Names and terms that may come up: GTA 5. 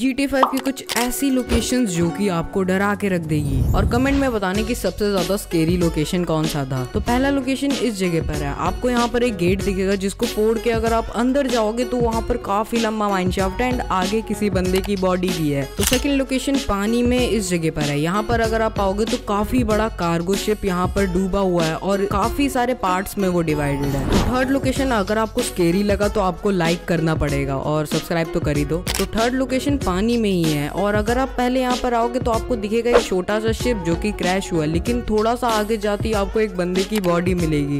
GTA 5 की कुछ ऐसी लोकेशंस जो कि आपको डरा के रख देगी, और कमेंट में बताने की सबसे ज्यादा स्केरी लोकेशन कौन सा था। तो पहला लोकेशन इस जगह पर है। आपको यहाँ पर एक गेट दिखेगा जिसको फोड़ के अगर आप अंदर जाओगे तो वहाँ पर काफी लंबा माइनशाफ्ट है एंड आगे किसी बंदे की बॉडी भी है। तो सेकंड लोकेशन पानी में इस जगह पर है। यहाँ पर अगर आप आओगे तो काफी बड़ा कार्गो शिप यहाँ पर डूबा हुआ है और काफी सारे पार्ट्स में वो डिवाइडेड है। तो थर्ड लोकेशन अगर आपको स्केरी लगा तो आपको लाइक करना पड़ेगा और सब्सक्राइब तो कर ही दो। तो थर्ड लोकेशन पानी में ही है और अगर आप पहले यहाँ पर आओगे तो आपको दिखेगा एक छोटा सा शिप जो कि क्रैश हुआ, लेकिन थोड़ा सा आगे जाती आपको एक बंदे की बॉडी मिलेगी।